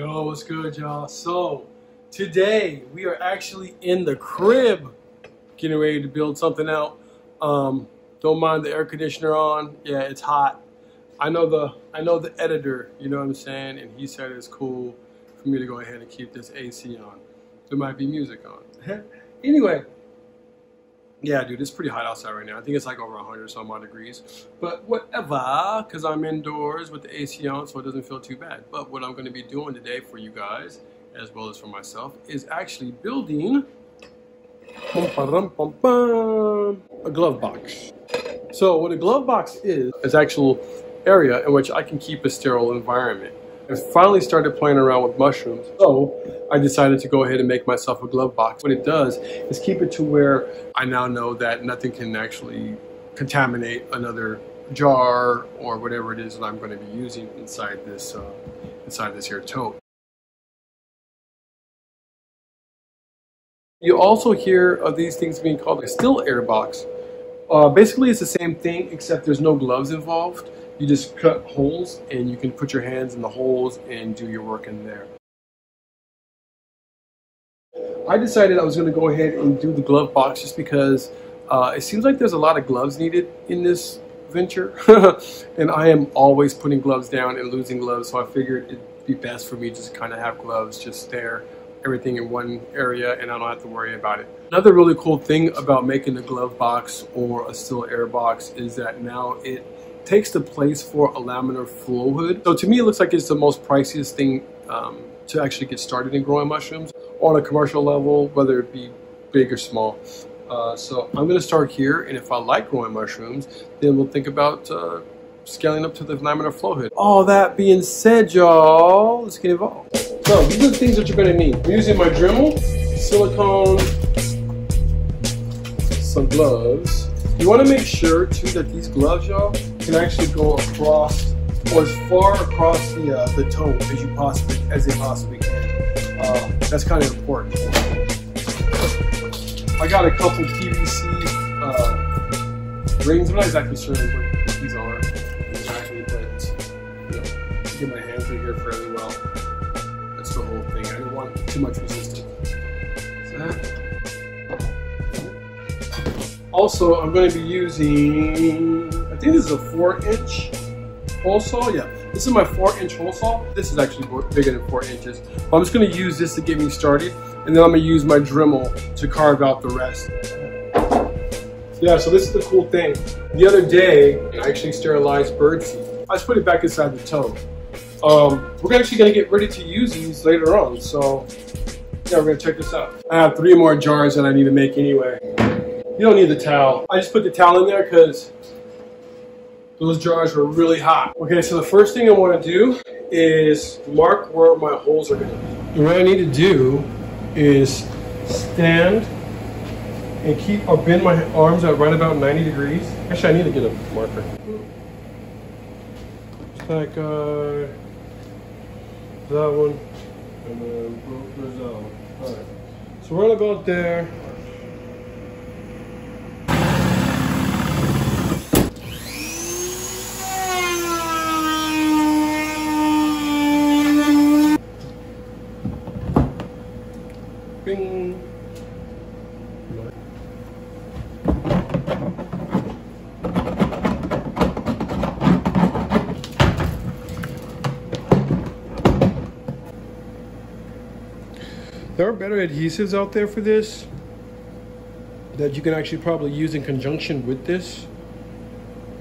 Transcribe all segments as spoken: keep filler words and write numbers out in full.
Yo, what's good, y'all? So today we are actually in the crib getting ready to build something out. Um don't mind the air conditioner on. Yeah, it's hot. I know the I know the editor, you know what I'm saying, and he said it's cool for me to go ahead and keep this A C on. There might be music on. Anyway, yeah, dude, it's pretty hot outside right now. I think it's like over a hundred some odd degrees. But whatever, because I'm indoors with the A C on, so it doesn't feel too bad. But what I'm going to be doing today for you guys, as well as for myself, is actually building a glove box. So what a glove box is, is actual area in which I can keep a sterile environment. I finally started playing around with mushrooms, so I decided to go ahead and make myself a glove box. What it does is keep it to where I now know that nothing can actually contaminate another jar or whatever it is that I'm going to be using inside this uh, inside this here tote. You also hear of these things being called a still air box. Uh, basically, it's the same thing, except there's no gloves involved. You just cut holes and you can put your hands in the holes and do your work in there. I decided I was going to go ahead and do the glove box just because uh, it seems like there's a lot of gloves needed in this venture. And I am always putting gloves down and losing gloves, so I figured it'd be best for me just kind of have gloves just there, everything in one area, and I don't have to worry about it. Another really cool thing about making a glove box or a still air box is that now it takes the place for a laminar flow hood. So to me, it looks like it's the most priciest thing um, to actually get started in growing mushrooms on a commercial level, whether it be big or small. Uh, so I'm gonna start here, and if I like growing mushrooms, then we'll think about uh, scaling up to the laminar flow hood. All that being said, y'all, let's get involved. So these are the things that you're gonna need. I'm using my Dremel, silicone, some gloves. You want to make sure too that these gloves, y'all, can actually go across or as far across the uh, the toe as you possibly as they possibly can. Uh, that's kind of important. I got a couple P V C uh, rings. I'm not exactly sure what these are exactly, but you know, get my hands right here fairly well. That's the whole thing. I didn't want too much resistance. Is that? Also, I'm going to be using, I think this is a four inch hole saw. Yeah, this is my four inch hole saw. This is actually bigger than four inches. I'm just going to use this to get me started, and then I'm going to use my Dremel to carve out the rest. Yeah, so this is the cool thing. The other day, I actually sterilized birdseed. I just put it back inside the tote. Um, we're actually going to get ready to use these later on, so yeah, we're going to check this out. I have three more jars that I need to make anyway. You don't need the towel. I just put the towel in there because those jars were really hot. Okay, so the first thing I want to do is mark where my holes are going to be. What I need to do is stand and keep, I'll bend my arms at right about ninety degrees. Actually, I need to get a marker. It's like uh, that one, and then there's that one. All right, so right about there. Bing. There are better adhesives out there for this that you can actually probably use in conjunction with this,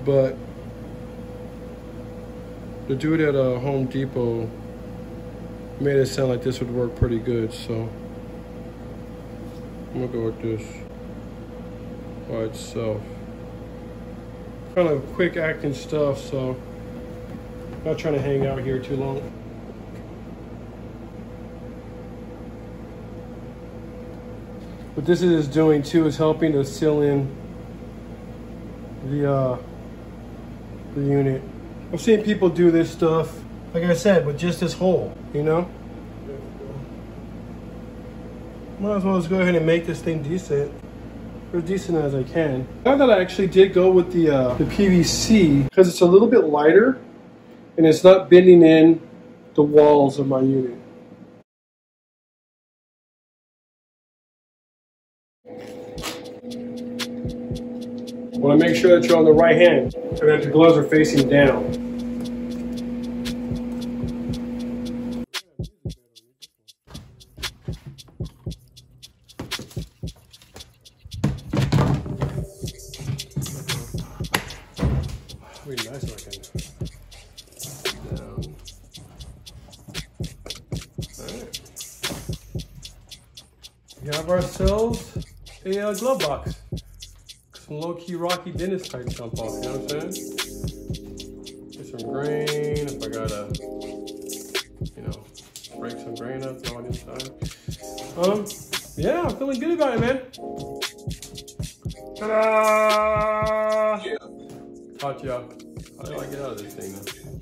but the dude at uh, Home Depot made it sound like this would work pretty good, so I'm gonna go with this by itself. Kind of quick acting stuff, so I'm not trying to hang out here too long. What this is doing too is helping to seal in the uh, the unit. I've seen people do this stuff, like I said, with just this hole, you know? Might as well just go ahead and make this thing decent, or as decent as I can. Now that I actually did go with the, uh, the P V C, because it's a little bit lighter and it's not bending in the walls of my unit. You want to make sure that you're on the right hand so that your gloves are facing down. Pretty nice looking. Down. Alright. We have ourselves a uh, glove box. Some low-key Rocky Dennis type jump off, you know what I'm saying? Get some grain if I gotta, you know, break some grain up on this side. Um, yeah, I'm feeling good about it, man. Ta-da! Caught y'all. How do I get out of this thing now?